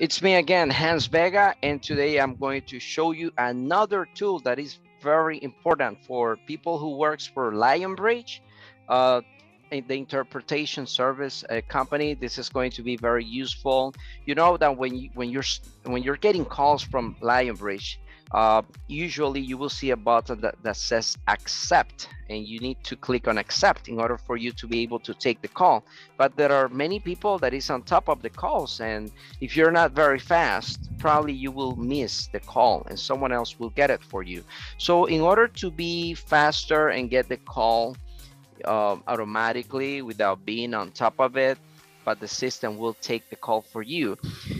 It's me again, Hans Vega, and today I'm going to show you another tool that is very important for people who works for Lionbridge, the interpretation service company. This is going to be very useful. You know that when you're getting calls from Lionbridge, usually you will see a button that says accept, and you need to click on accept in order for you to be able to take the call. But there are many people that is on top of the calls, and if you're not very fast, probably you will miss the call and someone else will get it for you. So in order to be faster and get the call automatically without being on top of it, but the system will take the call for you,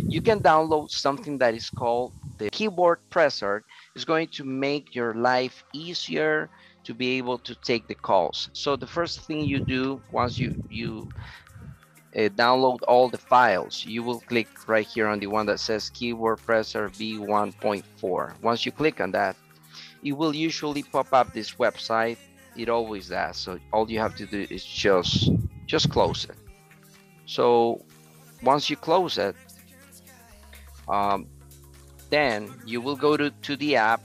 you can download something that is called the Keyboard Presser. Is going to make your life easier to be able to take the calls. So the first thing you do once you download all the files, you will click right here on the one that says Keyboard Presser v1.4. once you click on that, it will usually pop up this website. It always does, so all you have to do is just close it. So once you close it, then you will go to the app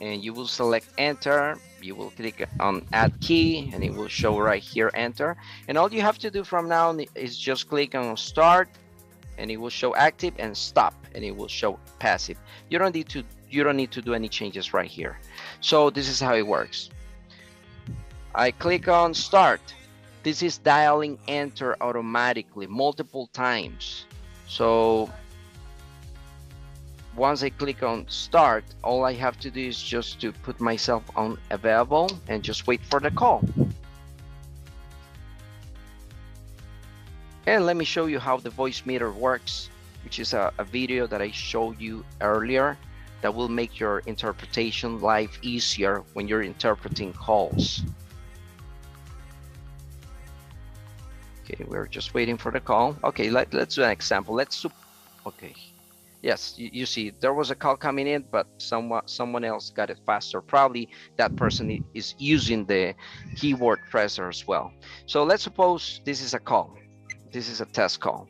and you will select enter. You will click on add key and it will show right here enter. And all you have to do from now on is just click on start and it will show active, and stop and it will show passive. You don't need to do any changes right here. So this is how it works. I click on start. This is dialing enter automatically multiple times. So once I click on start, all I have to do is just to put myself on available and just wait for the call. And let me show you how the voice meter works, which is a video that I showed you earlier that will make your interpretation life easier when you're interpreting calls. Okay, we're just waiting for the call. Okay, let's do an example. Okay. Yes, you see there was a call coming in, but someone else got it faster. Probably that person is using the Keyboard Presser as well. So let's suppose this is a call. This is a test call.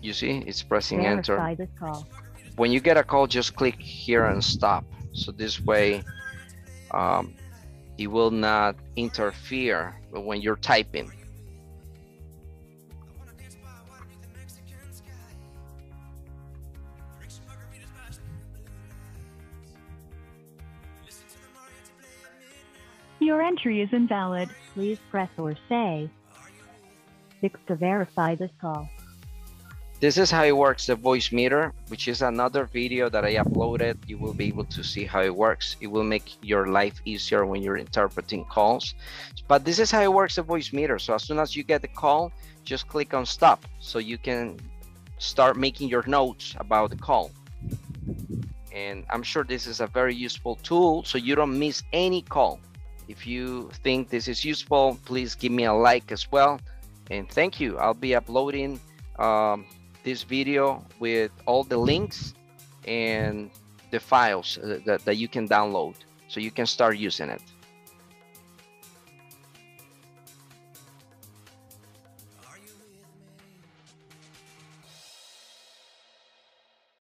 You see, it's pressing enter. This call. When you get a call, just click here and stop. So this way, it will not interfere when you're typing. Your entry is invalid. Please press or say 6 to verify this call. This is how it works, the voice meter, which is another video that I uploaded. You will be able to see how it works. It will make your life easier when you're interpreting calls. But this is how it works, the voice meter. So as soon as you get the call, just click on stop so you can start making your notes about the call. And I'm sure this is a very useful tool so you don't miss any call. If you think this is useful, please give me a like as well, and thank you. I'll be uploading this video with all the links and the files that you can download so you can start using it.